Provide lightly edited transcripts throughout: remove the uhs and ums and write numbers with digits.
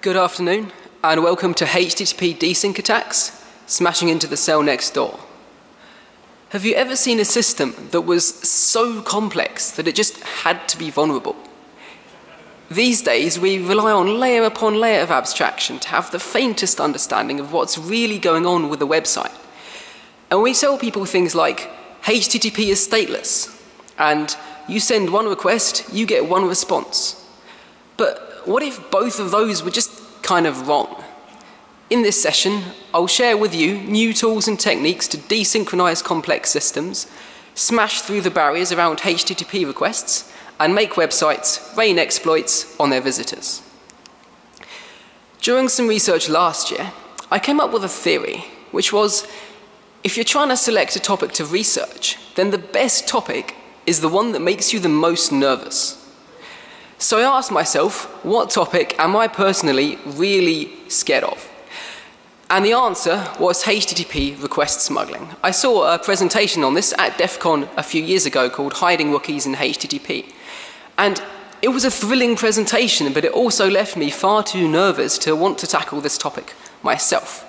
Good afternoon, and welcome to HTTP desync attacks, smashing into the cell next door. Have you ever seen a system that was so complex that it just had to be vulnerable? These days, we rely on layer upon layer of abstraction to have the faintest understanding of what's really going on with a website. And we tell people things like, HTTP is stateless, and you send one request, you get one response. But what if both of those were just kind of wrong? In this session, I'll share with you new tools and techniques to desynchronize complex systems, smash through the barriers around HTTP requests, and make websites rain exploits on their visitors. During some research last year, I came up with a theory, which was, if you're trying to select a topic to research, then the best topic is the one that makes you the most nervous. So I asked myself, what topic am I personally really scared of? And the answer was HTTP request smuggling. I saw a presentation on this at DEF CON a few years ago called Hiding Rookies in HTTP. And it was a thrilling presentation, but it also left me far too nervous to want to tackle this topic myself.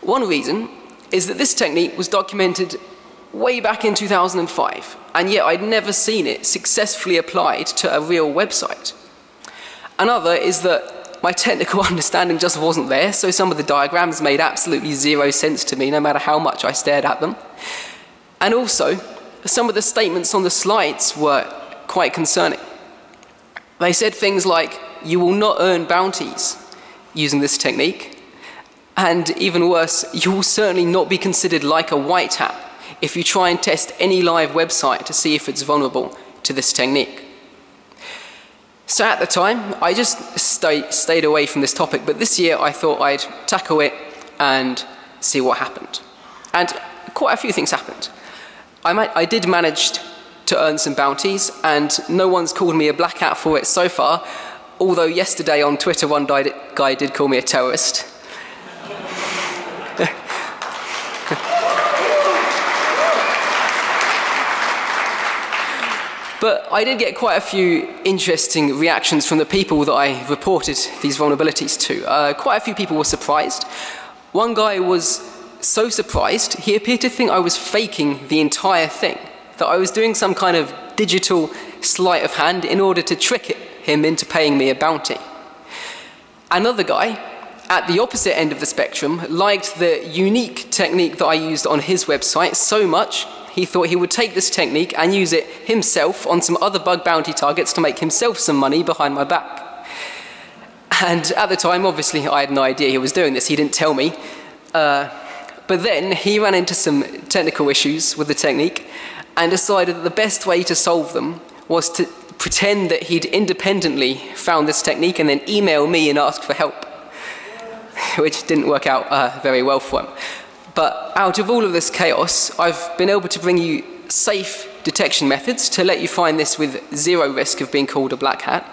One reason is that this technique was documented way back in 2005, and yet I'd never seen it successfully applied to a real website. Another is that my technical understanding just wasn't there, so some of the diagrams made absolutely zero sense to me, no matter how much I stared at them. And also, some of the statements on the slides were quite concerning. They said things like, you will not earn bounties using this technique, and even worse, you will certainly not be considered like a white hat if you try and test any live website to see if it's vulnerable to this technique. So at the time, I just stayed away from this topic, but this year I thought I'd tackle it and see what happened. And quite a few things happened. I did manage to earn some bounties, and no one's called me a black hat for it so far, although yesterday on Twitter one guy did call me a terrorist. But I did get quite a few interesting reactions from the people that I reported these vulnerabilities to. Quite a few people were surprised. One guy was so surprised, he appeared to think I was faking the entire thing, that I was doing some kind of digital sleight of hand in order to trick him into paying me a bounty. Another guy, at the opposite end of the spectrum, liked the unique technique that I used on his website so much, he thought he would take this technique and use it himself on some other bug bounty targets to make himself some money behind my back. And at the time, obviously, I had no idea he was doing this. He didn't tell me. But then he ran into some technical issues with the technique and decided that the best way to solve them was to pretend that he'd independently found this technique and then email me and ask for help, which didn't work out very well for him. But out of all of this chaos, I've been able to bring you safe detection methods to let you find this with zero risk of being called a black hat,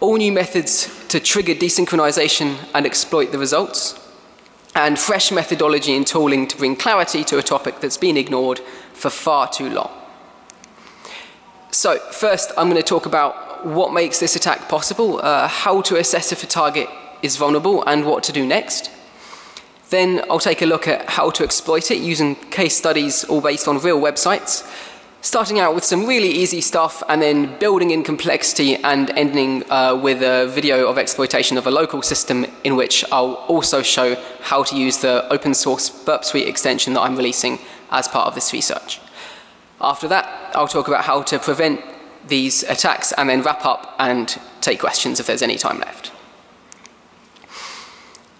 all new methods to trigger desynchronization and exploit the results, and fresh methodology and tooling to bring clarity to a topic that's been ignored for far too long. So first, I'm going to talk about what makes this attack possible, how to assess if a target is vulnerable, and what to do next. Then I'll take a look at how to exploit it using case studies all based on real websites, starting out with some really easy stuff and then building in complexity and ending with a video of exploitation of a local system in which I'll also show how to use the open source Burp Suite extension that I'm releasing as part of this research. After that, I'll talk about how to prevent these attacks and then wrap up and take questions if there's any time left.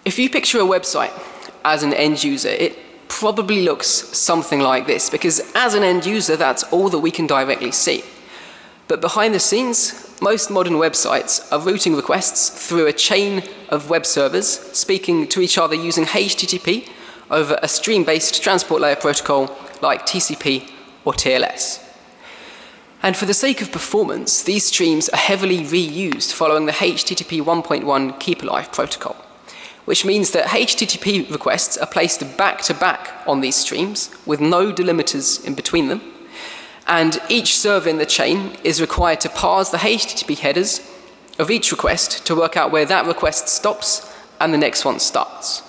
If you picture a website as an end user, it probably looks something like this, because as an end user, that's all that we can directly see. But behind the scenes, most modern websites are routing requests through a chain of web servers speaking to each other using HTTP over a stream-based transport layer protocol like TCP or TLS. And for the sake of performance, these streams are heavily reused following the HTTP 1.1 keep alive protocol, which means that HTTP requests are placed back-to-back on these streams with no delimiters in between them, and each server in the chain is required to parse the HTTP headers of each request to work out where that request stops and the next one starts.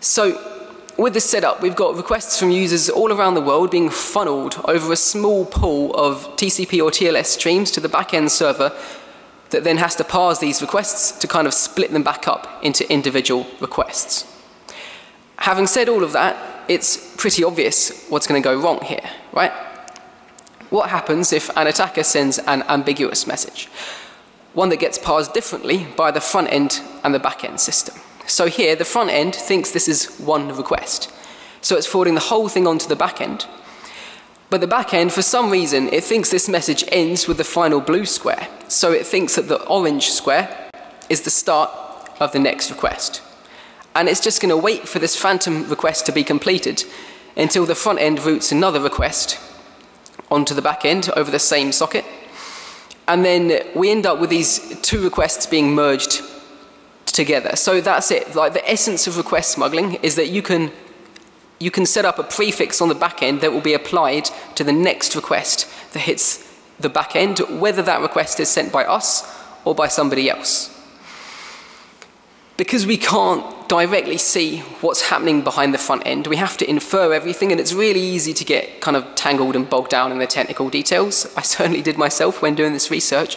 So with this setup, we've got requests from users all around the world being funneled over a small pool of TCP or TLS streams to the back-end server that then has to parse these requests to kind of split them back up into individual requests. Having said all of that, it's pretty obvious what's going to go wrong here, right? What happens if an attacker sends an ambiguous message? One that gets parsed differently by the front end and the back end system. So here, the front end thinks this is one request. So it's forwarding the whole thing onto the back end. But the back end, for some reason, it thinks this message ends with the final blue square. So it thinks that the orange square is the start of the next request. And it's just going to wait for this phantom request to be completed until the front end routes another request onto the back end over the same socket. And then we end up with these two requests being merged together. So that's it. Like, the essence of request smuggling is that you can set up a prefix on the back end that will be applied to the next request that hits the back end, whether that request is sent by us or by somebody else. Because we can't directly see what's happening behind the front end, we have to infer everything, and it's really easy to get kind of tangled and bogged down in the technical details. I certainly did myself when doing this research,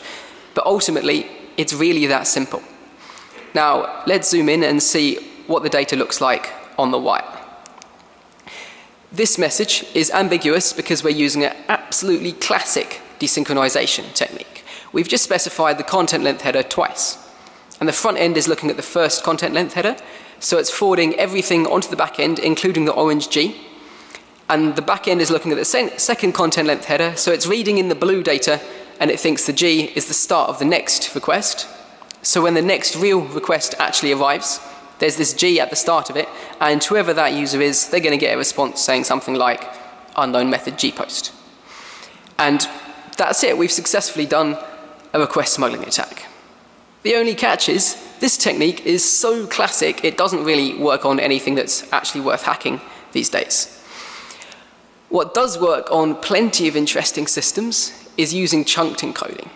but ultimately it's really that simple. Now, let's zoom in and see what the data looks like on the wire. This message is ambiguous because we're using an absolutely classic desynchronization technique. We've just specified the content length header twice. And the front end is looking at the first content length header, so it's forwarding everything onto the back end, including the orange G. And the back end is looking at the second content length header, so it's reading in the blue data, and it thinks the G is the start of the next request. So when the next real request actually arrives, there's this G at the start of it, and whoever that user is, they're going to get a response saying something like unknown method gpost. And that's it. We've successfully done a request smuggling attack. The only catch is this technique is so classic it doesn't really work on anything that's actually worth hacking these days. What does work on plenty of interesting systems is using chunked encoding.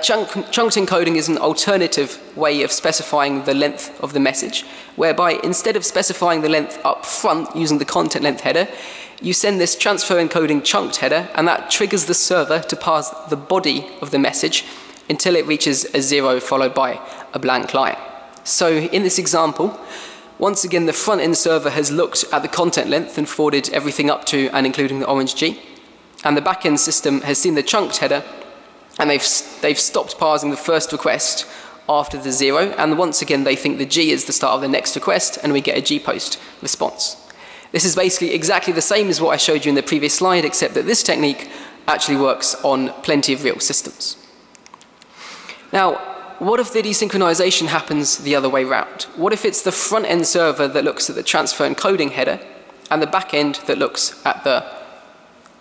Chunked encoding is an alternative way of specifying the length of the message, whereby instead of specifying the length up front using the content length header, you send this transfer encoding chunked header, and that triggers the server to parse the body of the message until it reaches a 0 followed by a blank line. So in this example, once again the front end server has looked at the content length and forwarded everything up to and including the orange G, and the back end system has seen the chunked header, and they've stopped parsing the first request after the 0, and once again they think the G is the start of the next request, and we get a gpost response. This is basically exactly the same as what I showed you in the previous slide, except that this technique actually works on plenty of real systems. Now, what if the desynchronization happens the other way round? What if it's the front end server that looks at the transfer encoding header, and the back end that looks at the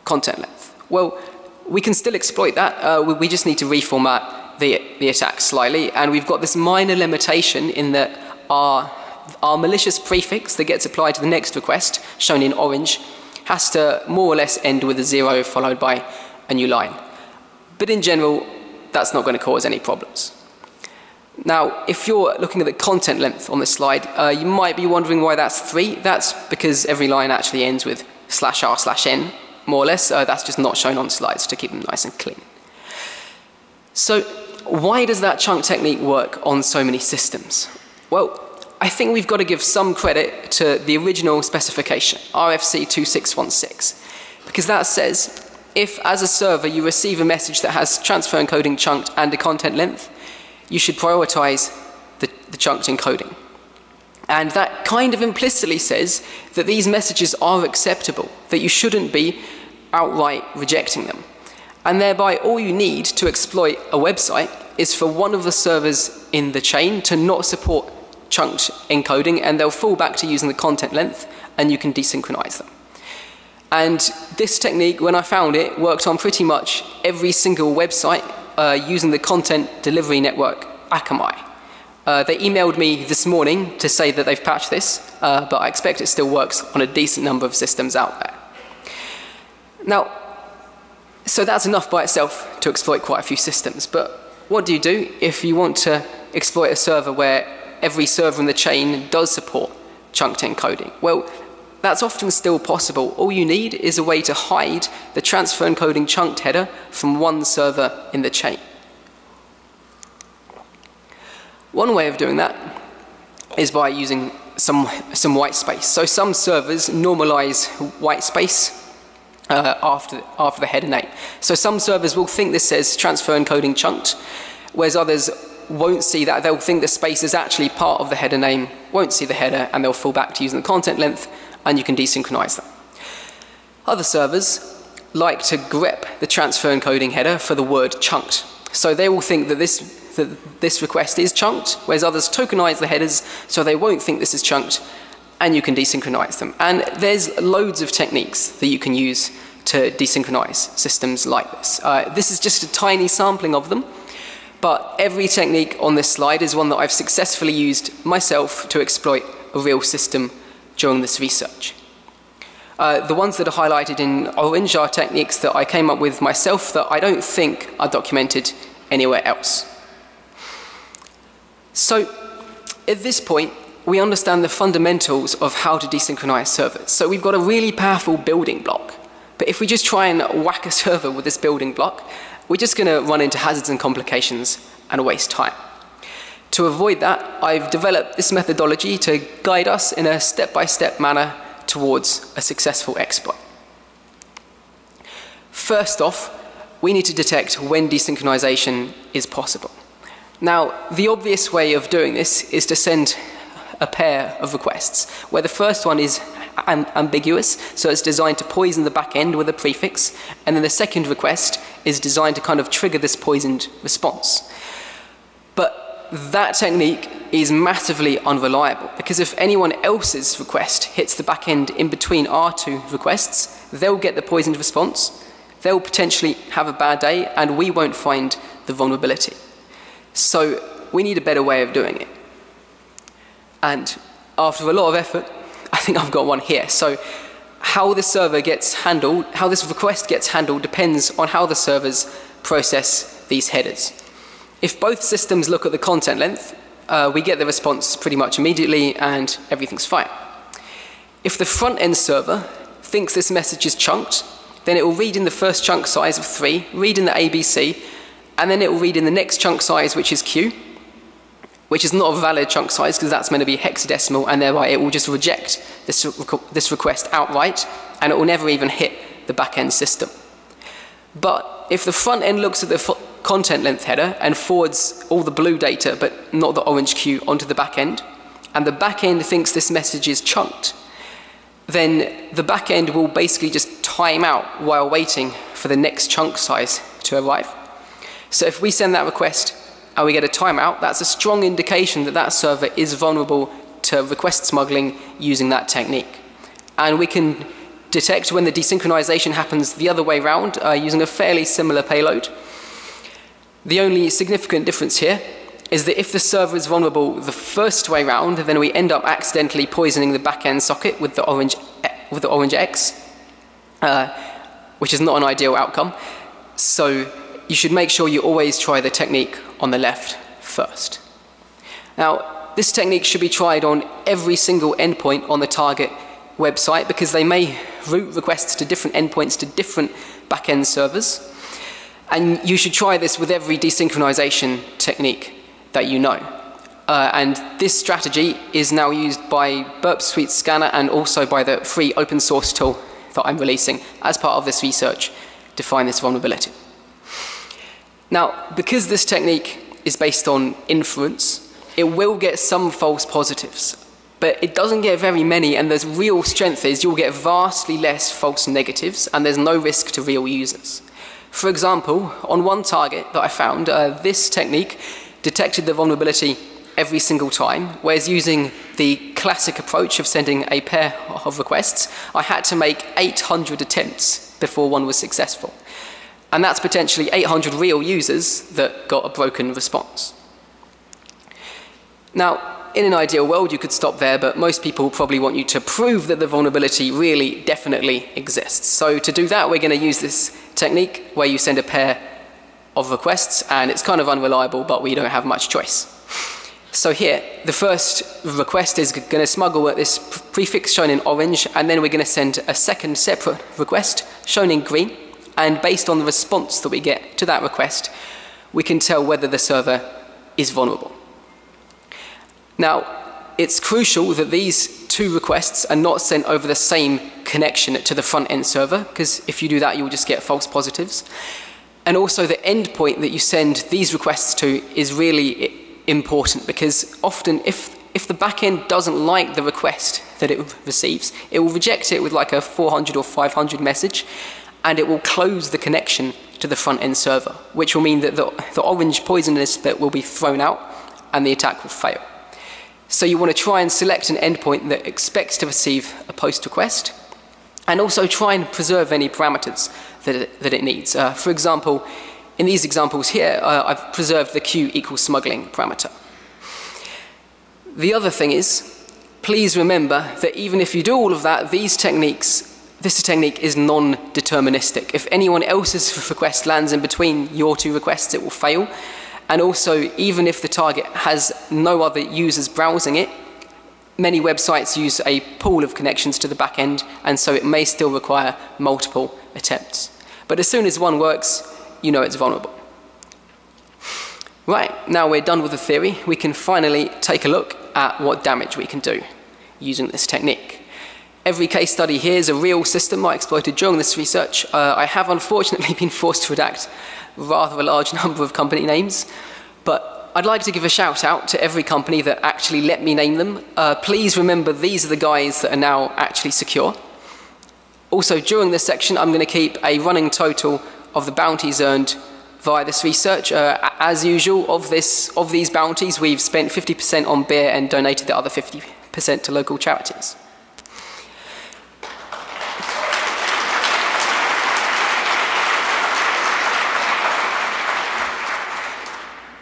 content length? Well, we can still exploit that. We just need to reformat the attack slightly, and we've got this minor limitation in that our malicious prefix that gets applied to the next request, shown in orange, has to more or less end with a 0 followed by a new line. But in general, that's not going to cause any problems. Now, if you're looking at the content length on this slide, you might be wondering why that's 3. That's because every line actually ends with /r/n. More or less, that's just not shown on slides to keep them nice and clean. So why does that chunk technique work on so many systems? Well, I think we've got to give some credit to the original specification, RFC 2616, because that says if as a server you receive a message that has transfer encoding chunked and a content length, you should prioritize the chunked encoding. And that kind of implicitly says that these messages are acceptable, that you shouldn't be outright rejecting them. And thereby, all you need to exploit a website is for one of the servers in the chain to not support chunked encoding, and they'll fall back to using the content length, and you can desynchronize them. And this technique, when I found it, worked on pretty much every single website using the content delivery network Akamai. They emailed me this morning to say that they've patched this, but I expect it still works on a decent number of systems out there. Now, so that's enough by itself to exploit quite a few systems, but what do? If you want to exploit a server where every server in the chain does support chunked encoding, well, that's often still possible. All you need is a way to hide the transfer encoding chunked header from one server in the chain. One way of doing that is by using some white space. So some servers normalize white space after the header name. So some servers will think this says transfer encoding chunked, whereas others won't see that. They'll think the space is actually part of the header name, won't see the header, and they'll fall back to using the content length, and you can desynchronize that. Other servers like to grep the transfer encoding header for the word chunked. So they will think that this request is chunked, whereas others tokenize the headers so they won't think this is chunked, and you can desynchronize them. And there's loads of techniques that you can use to desynchronize systems like this. This is just a tiny sampling of them, but every technique on this slide is one that I've successfully used myself to exploit a real system during this research. The ones that are highlighted in orange are techniques that I came up with myself that I don't think are documented anywhere else. So at this point, we understand the fundamentals of how to desynchronize servers. So we've got a really powerful building block. But if we just try and whack a server with this building block, we're just going to run into hazards and complications and waste time. To avoid that, I've developed this methodology to guide us in a step-by-step manner towards a successful exploit. First off, we need to detect when desynchronization is possible. Now, the obvious way of doing this is to send a pair of requests, where the first one is ambiguous, so it's designed to poison the back end with a prefix, and then the second request is designed to kind of trigger this poisoned response. But that technique is massively unreliable, because if anyone else's request hits the back end in between our two requests, they'll get the poisoned response, they'll potentially have a bad day, and we won't find the vulnerability. So we need a better way of doing it. And after a lot of effort, I think I've got one here. So how this request gets handled depends on how the servers process these headers. If both systems look at the content length, we get the response pretty much immediately and everything's fine. If the front end server thinks this message is chunked, then it will read in the first chunk size of 3, read in the ABC, and then it will read in the next chunk size, which is Q, which is not a valid chunk size because that's meant to be hexadecimal, and thereby it will just reject this request outright, and it will never even hit the back-end system. But if the front-end looks at the content length header and forwards all the blue data but not the orange Q onto the back-end, and the back-end thinks this message is chunked, then the back-end will basically just time out while waiting for the next chunk size to arrive. So if we send that request and we get a timeout, that's a strong indication that that server is vulnerable to request smuggling using that technique. And we can detect when the desynchronization happens the other way round using a fairly similar payload. The only significant difference here is that if the server is vulnerable the first way round, then we end up accidentally poisoning the back-end socket with the orange X, which is not an ideal outcome. So you should make sure you always try the technique on the left first. Now, this technique should be tried on every single endpoint on the target website because they may route requests to different endpoints to different back-end servers. And you should try this with every desynchronization technique that you know. And this strategy is now used by Burp Suite Scanner and also by the free open source tool that I'm releasing as part of this research to find this vulnerability. Now, because this technique is based on inference, it will get some false positives, but it doesn't get very many, and the real strength is you'll get vastly less false negatives, and there's no risk to real users. For example, on one target that I found, this technique detected the vulnerability every single time, whereas using the classic approach of sending a pair of requests, I had to make 800 attempts before one was successful. And that's potentially 800 real users that got a broken response. Now, in an ideal world, you could stop there, but most people probably want you to prove that the vulnerability really definitely exists. So to do that, we're going to use this technique where you send a pair of requests, and it's kind of unreliable, but we don't have much choice. So here, the first request is going to smuggle at this prefix shown in orange, and then we're going to send a second separate request shown in green, and based on the response that we get to that request, we can tell whether the server is vulnerable. Now, it's crucial that these two requests are not sent over the same connection to the front-end server, because if you do that, you'll just get false positives. And also, the endpoint that you send these requests to is really important, because often if the back-end doesn't like the request that it receives, it will reject it with like a 400 or 500 message, and it will close the connection to the front-end server, which will mean that the orange poisonous bit will be thrown out and the attack will fail. So you want to try and select an endpoint that expects to receive a post request, and also try and preserve any parameters that it needs. For example, in these examples here, I've preserved the queue equals smuggling parameter. The other thing is, please remember that even if you do all of that, this technique is non-deterministic. If anyone else's request lands in between your two requests, it will fail. And also, even if the target has no other users browsing it, many websites use a pool of connections to the back end, and so it may still require multiple attempts. But as soon as one works, you know it's vulnerable. Right, now we're done with the theory. We can finally take a look at what damage we can do using this technique. Every case study here is a real system I exploited during this research. I have unfortunately been forced to redact rather a large number of company names, but I'd like to give a shout out to every company that actually let me name them. Please remember these are the guys that are now actually secure. Also, during this section, I'm going to keep a running total of the bounties earned via this research. As usual, of these bounties, we've spent 50% on beer and donated the other 50% to local charities.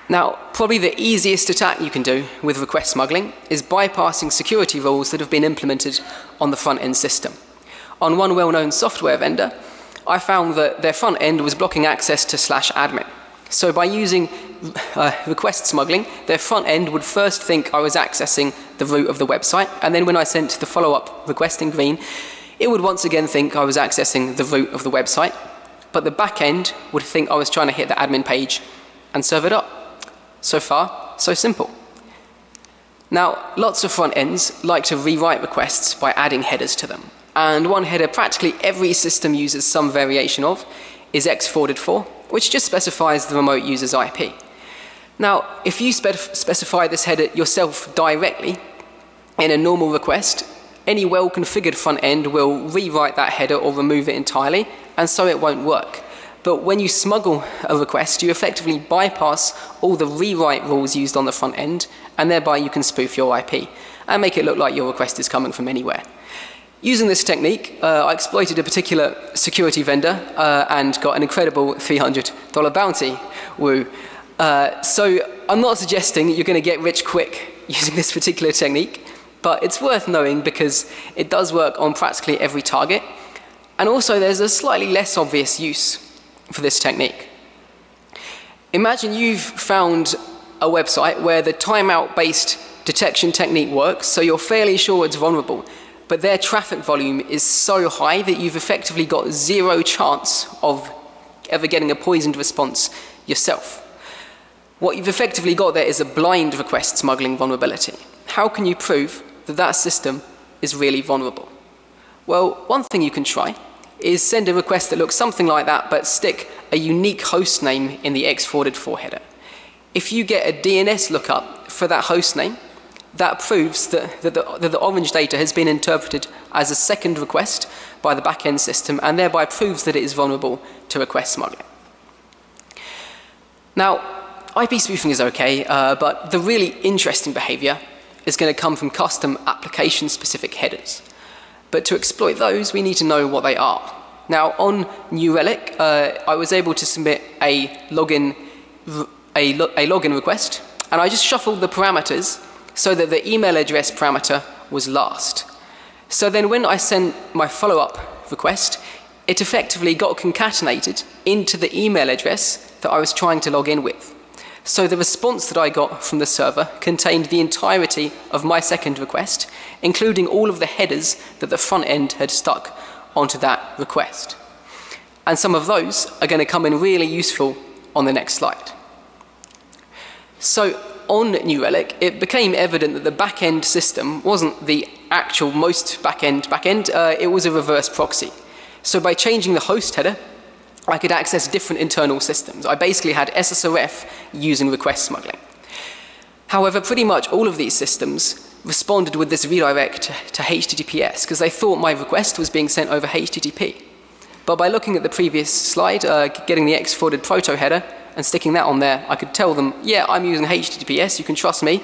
Now, probably the easiest attack you can do with request smuggling is bypassing security rules that have been implemented on the front-end system. On one well-known software vendor, I found that their front-end was blocking access to /admin. So by using request smuggling, their front-end would first think I was accessing the root of the website, and then when I sent the follow-up request in green, it would once again think I was accessing the root of the website, but the back-end would think I was trying to hit the admin page and serve it up. So far, so simple. Now, lots of front ends like to rewrite requests by adding headers to them. And one header practically every system uses some variation of is X404, which just specifies the remote user's IP. Now, if you specify this header yourself directly in a normal request, any well-configured front end will rewrite that header or remove it entirely, and so it won't work. But when you smuggle a request, you effectively bypass all the rewrite rules used on the front end, and thereby you can spoof your IP and make it look like your request is coming from anywhere. Using this technique, I exploited a particular security vendor and got an incredible $300 bounty. Woo. So I'm not suggesting that you're going to get rich quick using this particular technique, but it's worth knowing because it does work on practically every target. And also there's a slightly less obvious use for this technique. Imagine you've found a website where the timeout-based detection technique works, so you're fairly sure it's vulnerable, but their traffic volume is so high that you've effectively got zero chance of ever getting a poisoned response yourself. What you've effectively got there is a blind request smuggling vulnerability. How can you prove that that system is really vulnerable? Well, one thing you can try is send a request that looks something like that, but stick a unique host name in the X404 header. If you get a DNS lookup for that host name, that proves that the orange data has been interpreted as a second request by the back-end system, and thereby proves that it is vulnerable to request smuggling. Now, IP spoofing is okay, but the really interesting behavior is going to come from custom application-specific headers. But to exploit those, we need to know what they are. Now, on New Relic, I was able to submit a login request, and I just shuffled the parameters so that the email address parameter was last. So then when I sent my follow-up request, it effectively got concatenated into the email address that I was trying to log in with. So the response that I got from the server contained the entirety of my second request, including all of the headers that the front end had stuck onto that request. And some of those are going to come in really useful on the next slide. So on New Relic, it became evident that the back-end system wasn't the actual most back-end. It was a reverse proxy. So by changing the host header, I could access different internal systems. I basically had SSRF using request smuggling. However, pretty much all of these systems responded with this redirect to HTTPS because they thought my request was being sent over HTTP. But by looking at the previous slide, getting the X-forwarded proto header and sticking that on there, I could tell them, yeah, I'm using HTTPS, you can trust me,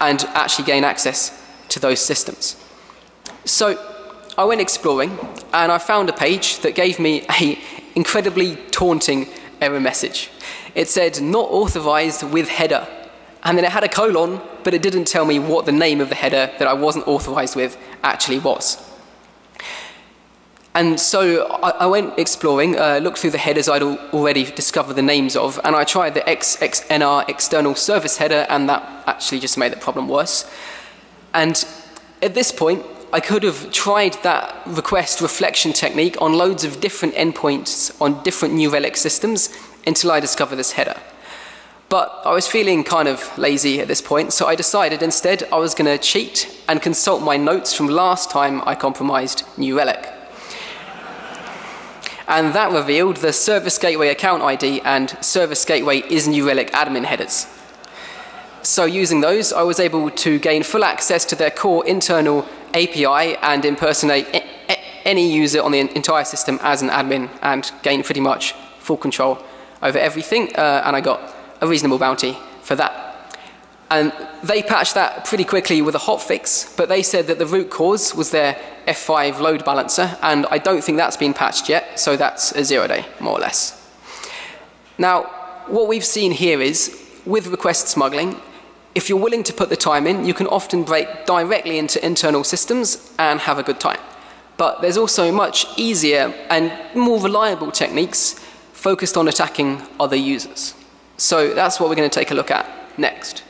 and actually gain access to those systems. So I went exploring and I found a page that gave me a incredibly taunting error message. It said, not authorized with header. And then it had a colon, but it didn't tell me what the name of the header that I wasn't authorized with actually was. And so I went exploring, looked through the headers I'd already discovered the names of, and I tried the XXNR external service header, and that actually just made the problem worse. And at this point, I could have tried that request reflection technique on loads of different endpoints on different New Relic systems until I discovered this header. But I was feeling kind of lazy at this point, so I decided instead I was going to cheat and consult my notes from last time I compromised New Relic. And that revealed the Service Gateway account ID and Service Gateway is New Relic admin headers. So using those, I was able to gain full access to their core internal API and impersonate any user on the entire system as an admin and gain pretty much full control over everything, and I got a reasonable bounty for that. And they patched that pretty quickly with a hotfix, but they said that the root cause was their F5 load balancer, and I don't think that's been patched yet, so that's a 0-day, more or less. Now, what we've seen here is, with request smuggling, if you're willing to put the time in, you can often break directly into internal systems and have a good time. But there's also much easier and more reliable techniques focused on attacking other users. So that's what we're going to take a look at next.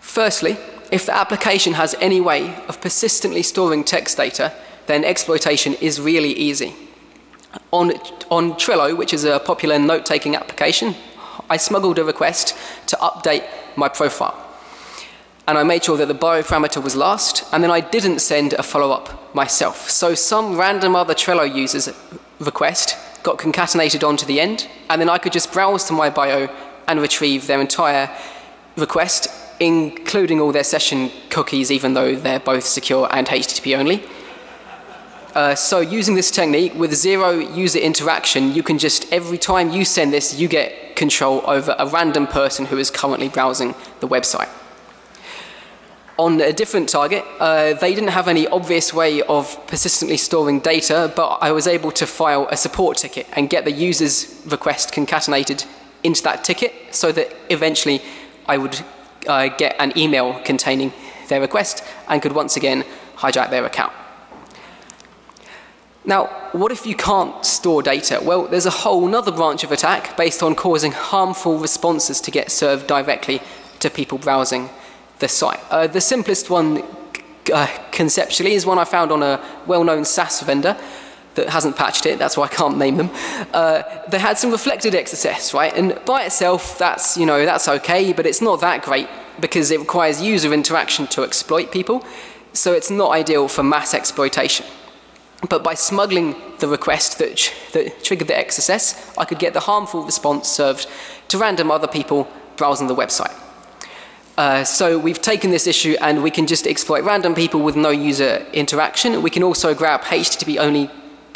Firstly, if the application has any way of persistently storing text data, then exploitation is really easy. On Trello, which is a popular note-taking application, I smuggled a request to update my profile. And I made sure that the bio parameter was last, and then I didn't send a follow-up myself. So some random other Trello user's request got concatenated onto the end, and then I could just browse to my bio and retrieve their entire request, including all their session cookies, even though they're both secure and HTTP only. So using this technique with zero user interaction, you can just, every time you send this, you get control over a random person who is currently browsing the website. On a different target, they didn't have any obvious way of persistently storing data, but I was able to file a support ticket and get the user's request concatenated into that ticket so that eventually I would get an email containing their request and could once again hijack their account. Now, what if you can't store data? Well, there's a whole other branch of attack based on causing harmful responses to get served directly to people browsing the site. The simplest one conceptually is one I found on a well-known SaaS vendor that hasn't patched it, that's why I can't name them. They had some reflected XSS, right? And by itself, that's, you know, that's okay, but it's not that great because it requires user interaction to exploit people, so it's not ideal for mass exploitation. But by smuggling the request that triggered the XSS, I could get the harmful response served to random other people browsing the website. So we've taken this issue and we can just exploit random people with no user interaction. We can also grab HTTP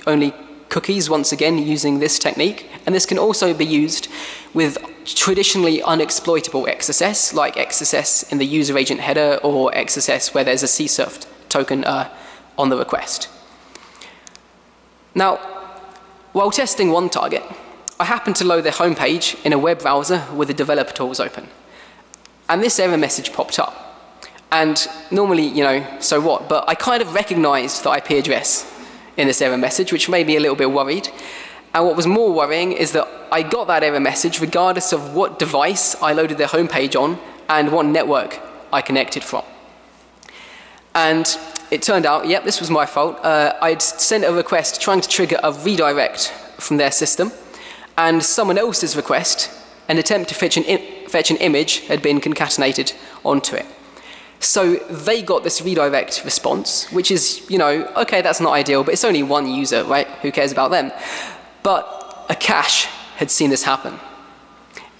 only cookies once again using this technique. And this can also be used with traditionally unexploitable XSS, like XSS in the user agent header or XSS where there's a CSRF token on the request. Now, while testing one target, I happened to load their homepage in a web browser with the developer tools open. And this error message popped up. And normally, you know, so what? But I kind of recognized the IP address in this error message, which made me a little bit worried. And what was more worrying is that I got that error message regardless of what device I loaded their homepage on and what network I connected from. And it turned out, yep, this was my fault. I'd sent a request trying to trigger a redirect from their system, and someone else's request, an attempt to fetch an image, had been concatenated onto it. So they got this redirect response, which is, you know, okay, that's not ideal, but it's only one user, right? Who cares about them? But a cache had seen this happen.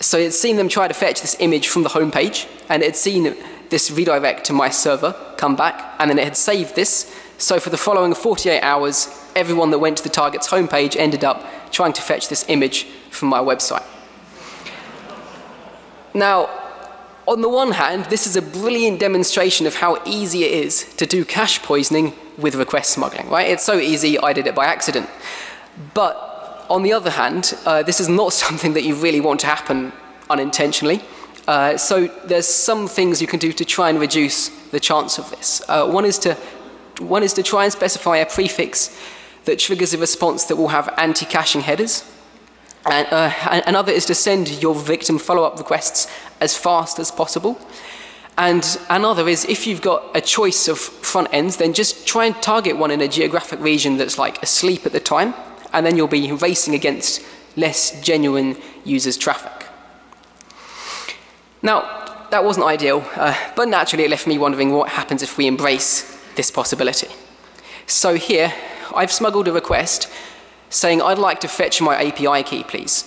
So it's seen them try to fetch this image from the homepage, and it's seen this redirect to my server come back, and then it had saved this. So for the following 48 hours, everyone that went to the target's homepage ended up trying to fetch this image from my website. Now, on the one hand, this is a brilliant demonstration of how easy it is to do cache poisoning with request smuggling, right? It's so easy, I did it by accident. But on the other hand, this is not something that you really want to happen unintentionally. So there's some things you can do to try and reduce the chance of this. One is to try and specify a prefix that triggers a response that will have anti-caching headers. And another is to send your victim follow-up requests as fast as possible. And another is, if you've got a choice of front ends, then just try and target one in a geographic region that's like asleep at the time, and then you'll be racing against less genuine users' traffic. Now, that wasn't ideal, but naturally it left me wondering what happens if we embrace this possibility. So here, I've smuggled a request saying, I'd like to fetch my API key, please.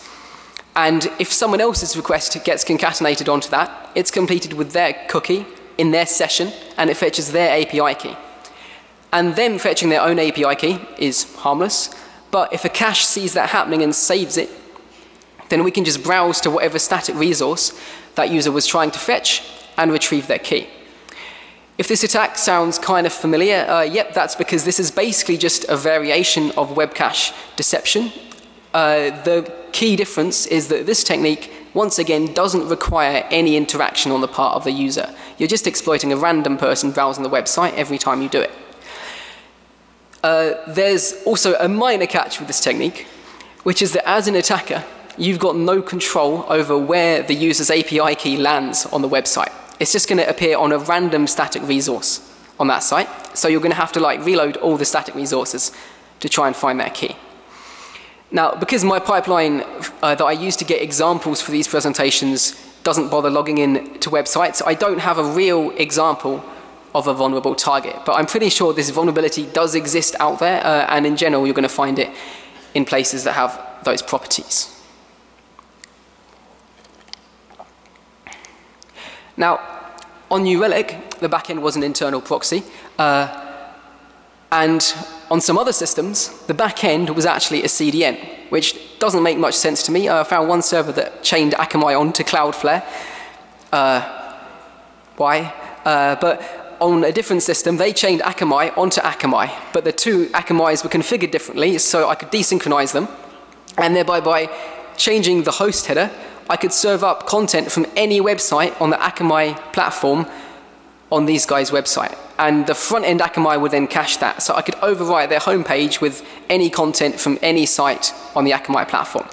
And if someone else's request gets concatenated onto that, it's completed with their cookie in their session, and it fetches their API key. And them fetching their own API key is harmless. But if a cache sees that happening and saves it, then we can just browse to whatever static resource that user was trying to fetch and retrieve their key. If this attack sounds kind of familiar, yep, that's because this is basically just a variation of web cache deception. The key difference is that this technique, once again, doesn't require any interaction on the part of the user. You're just exploiting a random person browsing the website every time you do it. There's also a minor catch with this technique, which is that as an attacker, you've got no control over where the user's API key lands on the website. It's just going to appear on a random static resource on that site. So you're going to have to like reload all the static resources to try and find that key. Now, because my pipeline that I use to get examples for these presentations doesn't bother logging in to websites, I don't have a real example of a vulnerable target. But I'm pretty sure this vulnerability does exist out there, and in general, you're going to find it in places that have those properties. Now, on New Relic, the backend was an internal proxy. And on some other systems, the backend was actually a CDN, which doesn't make much sense to me. I found one server that chained Akamai onto Cloudflare. Why? But on a different system, they chained Akamai onto Akamai, but the two Akamais were configured differently, so I could desynchronize them, and thereby by changing the host header, I could serve up content from any website on the Akamai platform on these guys' website. And the front-end Akamai would then cache that, so I could overwrite their homepage with any content from any site on the Akamai platform.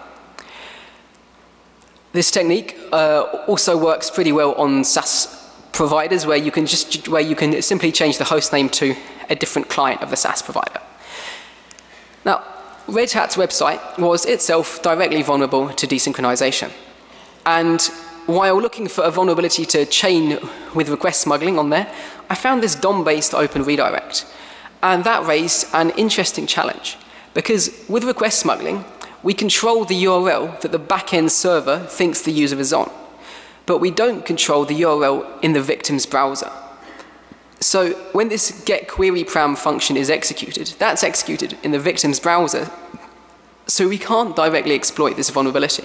This technique also works pretty well on SaaS providers, where you can simply change the host name to a different client of the SaaS provider. Now, Red Hat's website was itself directly vulnerable to desynchronization. And while looking for a vulnerability to chain with request smuggling on there, I found this DOM-based open redirect. And that raised an interesting challenge, because with request smuggling, we control the URL that the back-end server thinks the user is on. But we don't control the URL in the victim's browser. So when this getQueryPram function is executed, that's executed in the victim's browser, so we can't directly exploit this vulnerability.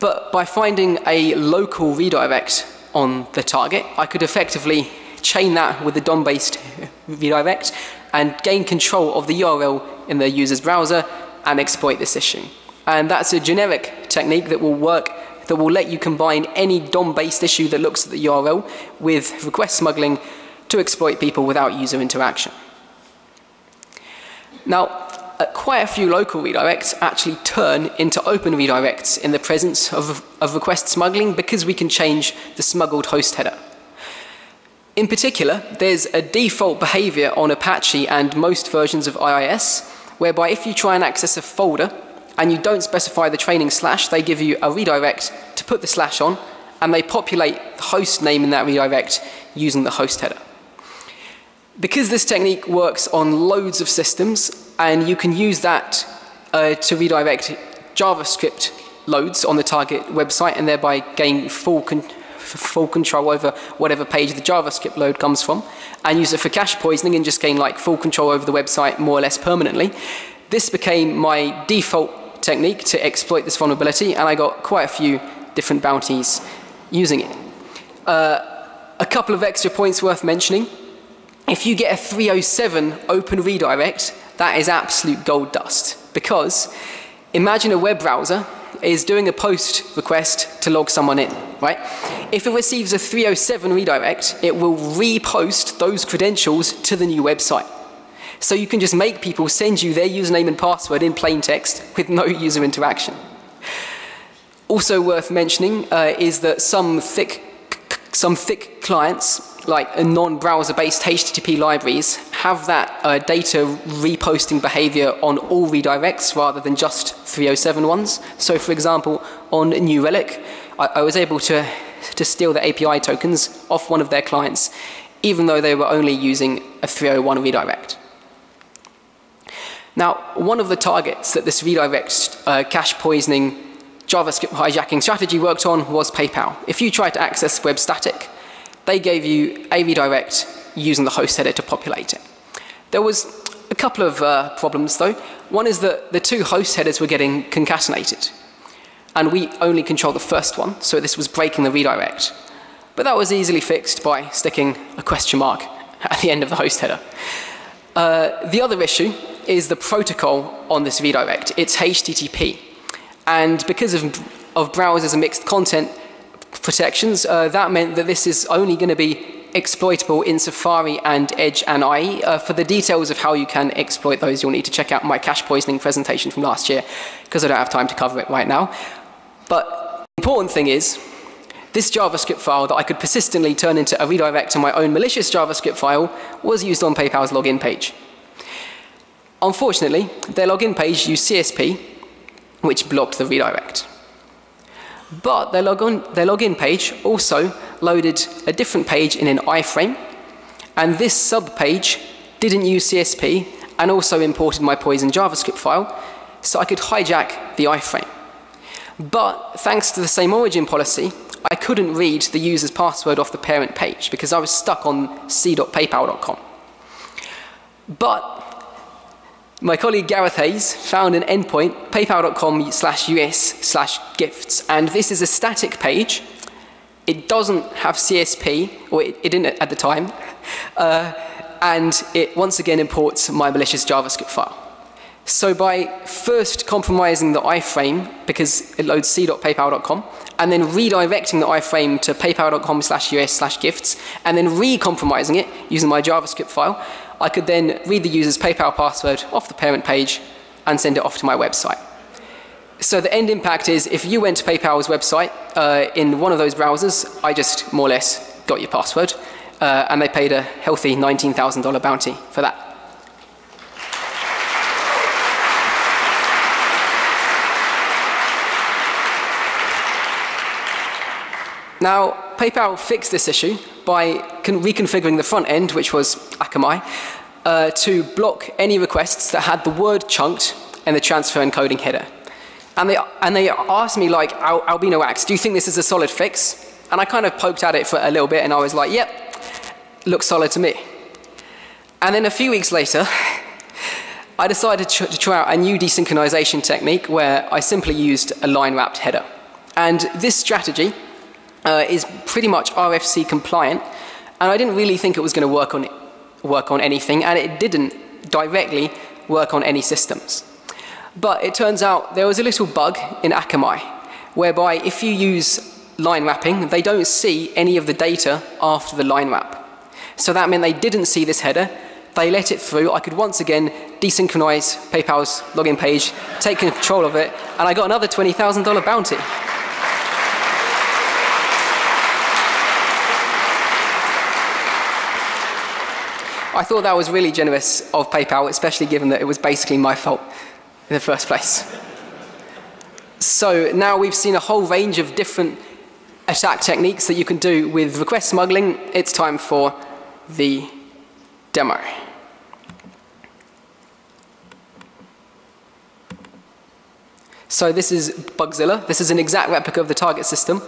But by finding a local redirect on the target, I could effectively chain that with the DOM-based redirect and gain control of the URL in the user's browser and exploit this issue. And that's a generic technique that will work, that will let you combine any DOM-based issue that looks at the URL with request smuggling to exploit people without user interaction. Now, quite a few local redirects actually turn into open redirects in the presence of request smuggling, because we can change the smuggled host header. In particular, there's a default behavior on Apache and most versions of IIS, whereby if you try and access a folder and you don't specify the training slash, they give you a redirect to put the slash on, and they populate the host name in that redirect using the host header. Because this technique works on loads of systems, and you can use that to redirect JavaScript loads on the target website and thereby gain full control over whatever page the JavaScript load comes from, and use it for cache poisoning and just gain like full control over the website more or less permanently. This became my default technique to exploit this vulnerability, and I got quite a few different bounties using it. A couple of extra points worth mentioning. If you get a 307 open redirect, that is absolute gold dust, because imagine a web browser is doing a post request to log someone in, right? If it receives a 307 redirect, it will repost those credentials to the new website. So you can just make people send you their username and password in plain text with no user interaction. Also worth mentioning is that some thick clients, like non-browser-based HTTP libraries, have that data reposting behavior on all redirects rather than just 307 ones. So for example, on New Relic, I was able to steal the API tokens off one of their clients, even though they were only using a 301 redirect. Now, one of the targets that this redirect cache poisoning JavaScript hijacking strategy worked on was PayPal. If you tried to access web static, they gave you a redirect using the host header to populate it. There was a couple of problems though. One is that the two host headers were getting concatenated, and we only control the first one, so this was breaking the redirect. But that was easily fixed by sticking a question mark at the end of the host header. The other issue is the protocol on this redirect. It's HTTP. And because of browsers and mixed content protections, that meant that this is only going to be exploitable in Safari and Edge and IE. For the details of how you can exploit those, you'll need to check out my cache poisoning presentation from last year, because I don't have time to cover it right now. But the important thing is, this JavaScript file that I could persistently turn into a redirect to my own malicious JavaScript file was used on PayPal's login page. Unfortunately, their login page used CSP, which blocked the redirect. But their login page also loaded a different page in an iframe, and this sub-page didn't use CSP and also imported my poison JavaScript file, so I could hijack the iframe. But thanks to the same origin policy, I couldn't read the user's password off the parent page because I was stuck on c.paypal.com. But my colleague Gareth Hayes found an endpoint, paypal.com/us/gifts, and this is a static page. It doesn't have CSP, or it didn't at the time, and it once again imports my malicious JavaScript file. So by first compromising the iframe, because it loads c.paypal.com, and then redirecting the iframe to paypal.com/us/gifts, and then re-compromising it using my JavaScript file, I could then read the user's PayPal password off the parent page and send it off to my website. So the end impact is, if you went to PayPal's website in one of those browsers, I just more or less got your password, and they paid a healthy $19,000 bounty for that. Now, PayPal fixed this issue by reconfiguring the front end, which was Akamai, to block any requests that had the word chunked in the transfer encoding header. And they asked me, like, albinowax, do you think this is a solid fix? And I kind of poked at it for a little bit, and I was like, yep, looks solid to me. And then a few weeks later, I decided to try out a new desynchronization technique where I simply used a line-wrapped header. And this strategy is pretty much RFC compliant, and I didn't really think it was going to work on anything, and it didn't directly work on any systems. But it turns out there was a little bug in Akamai whereby if you use line wrapping, they don't see any of the data after the line wrap. So that meant they didn't see this header, they let it through. I could once again desynchronize PayPal's login page, take control of it, and I got another $20,000 bounty. I thought that was really generous of PayPal, especially given that it was basically my fault in the first place. So now we've seen a whole range of different attack techniques that you can do with request smuggling. It's time for the demo. So this is Bugzilla. This is an exact replica of the target system.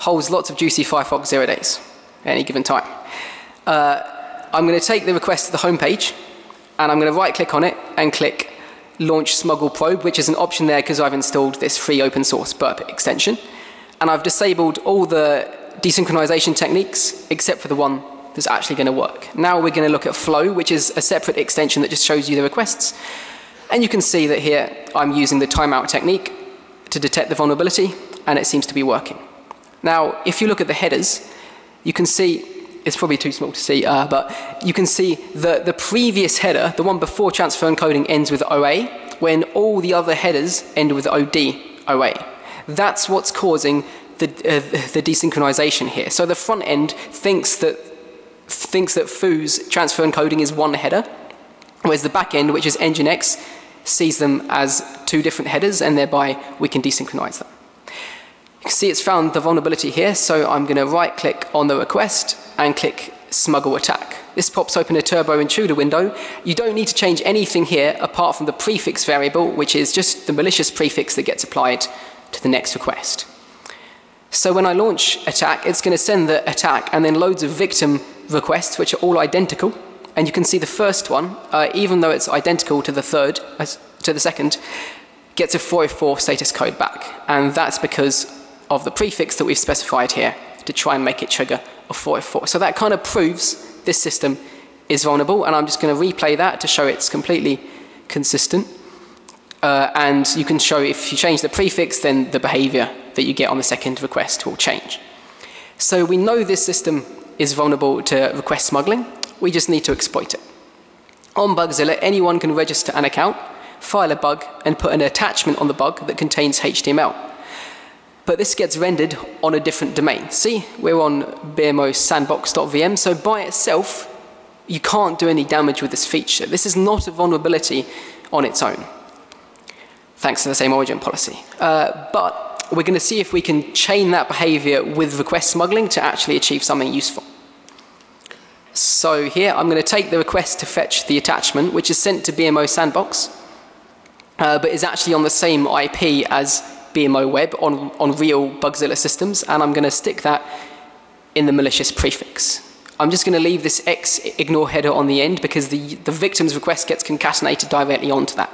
Holds lots of juicy Firefox 0 days at any given time. I'm going to take the request to the home page, and I'm going to right click on it and click Launch Smuggle Probe, which is an option there because I've installed this free open source Burp extension. And I've disabled all the desynchronization techniques except for the one that's actually going to work. Now we're going to look at Flow, which is a separate extension that just shows you the requests. And you can see that here I'm using the timeout technique to detect the vulnerability, and it seems to be working. Now, if you look at the headers, you can see it's probably too small to see, but you can see the previous header, the one before transfer encoding, ends with OA, when all the other headers end with OD, OA. That's what's causing the desynchronization here. So the front end thinks that foo's transfer encoding is one header, whereas the back end, which is nginx, sees them as two different headers, and thereby we can desynchronize them. You can see it's found the vulnerability here, so I'm going to right click on the request and click Smuggle Attack. This pops open a Turbo Intruder window. You don't need to change anything here apart from the prefix variable, which is just the malicious prefix that gets applied to the next request. So when I launch attack, it's going to send the attack and then loads of victim requests, which are all identical. And you can see the first one, even though it's identical to the third, to the second, gets a 404 status code back. And that's because of the prefix that we've specified here to try and make it trigger a 404. So that kind of proves this system is vulnerable, and I'm just going to replay that to show it's completely consistent. And you can show if you change the prefix, then the behavior that you get on the second request will change. So we know this system is vulnerable to request smuggling. We just need to exploit it. On Bugzilla, anyone can register an account, file a bug, and put an attachment on the bug that contains HTML. But this gets rendered on a different domain. See, we're on BMO sandbox.vm, so by itself, you can't do any damage with this feature. This is not a vulnerability on its own, thanks to the same origin policy. But we're going to see if we can chain that behavior with request smuggling to actually achieve something useful. So here, I'm going to take the request to fetch the attachment, which is sent to BMO sandbox, but is actually on the same IP as BMO web on real Bugzilla systems, and I'm going to stick that in the malicious prefix. I'm just going to leave this X ignore header on the end because the victim's request gets concatenated directly onto that.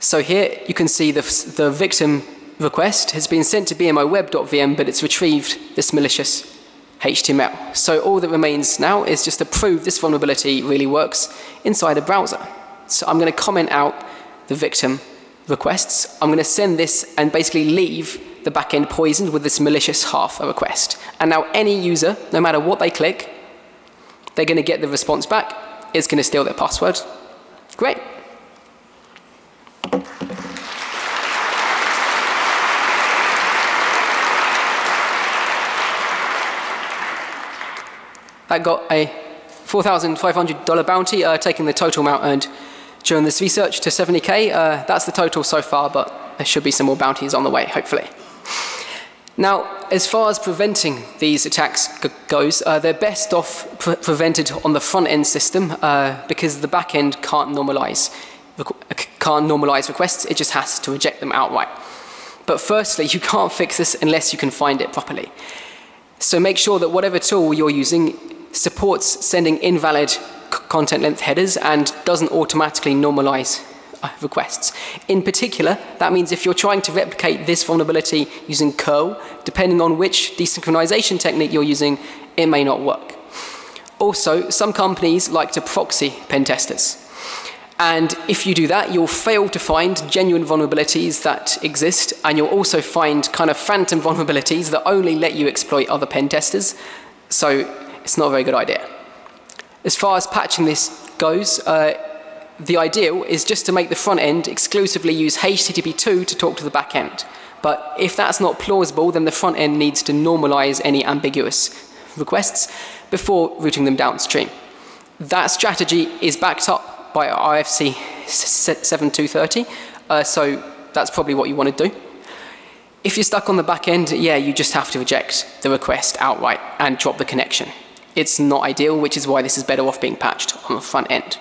So here you can see the victim request has been sent to bmoweb.vm, but it's retrieved this malicious HTML. So all that remains now is just to prove this vulnerability really works inside a browser. So I'm going to comment out the victim requests. I'm going to send this and basically leave the backend poisoned with this malicious half a request. And now any user, no matter what they click, they're going to get the response back. It's going to steal their password. Great. That got a $4,500 bounty, taking the total amount earned during this research to 70K. That's the total so far, but there should be some more bounties on the way, hopefully. Now, as far as preventing these attacks goes, they're best off prevented on the front-end system because the back-end can't normalize requests. It just has to reject them outright. But firstly, you can't fix this unless you can find it properly. So make sure that whatever tool you're using supports sending invalid content length headers and doesn't automatically normalize requests. In particular, that means if you're trying to replicate this vulnerability using curl, depending on which desynchronization technique you're using, it may not work. Also, some companies like to proxy pen testers. And if you do that, you'll fail to find genuine vulnerabilities that exist, and you'll also find kind of phantom vulnerabilities that only let you exploit other pen testers. So it's not a very good idea. As far as patching this goes, The ideal is just to make the front end exclusively use HTTP/2 to talk to the back end. But if that's not plausible, then the front end needs to normalize any ambiguous requests before routing them downstream. That strategy is backed up by RFC 7230, so that's probably what you want to do. If you're stuck on the back end, yeah, you just have to reject the request outright and drop the connection. It's not ideal, which is why this is better off being patched on the front end.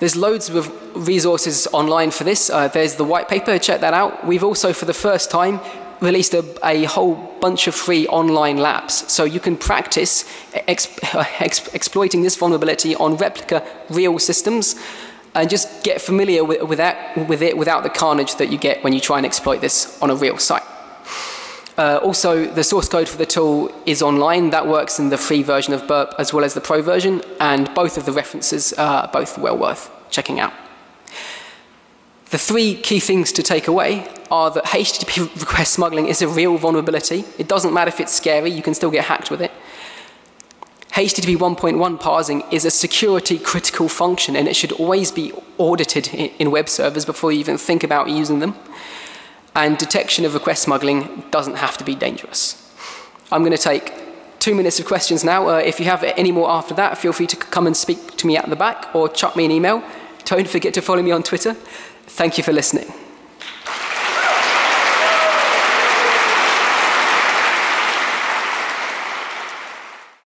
There's loads of resources online for this. There's the white paper, check that out. We've also, for the first time, released a whole bunch of free online labs. So you can practice exploiting this vulnerability on replica real systems and just get familiar with it without the carnage that you get when you try and exploit this on a real site. Also, the source code for the tool is online. That works in the free version of Burp as well as the pro version, and both of the references are both well worth checking out. The three key things to take away are that HTTP request smuggling is a real vulnerability. It doesn't matter if it's scary, you can still get hacked with it. HTTP 1.1 parsing is a security critical function, and it should always be audited in web servers before you even think about using them. And detection of request smuggling doesn't have to be dangerous. I'm going to take 2 minutes of questions now. If you have any more after that, feel free to come and speak to me at the back or chuck me an email. Don't forget to follow me on Twitter. Thank you for listening.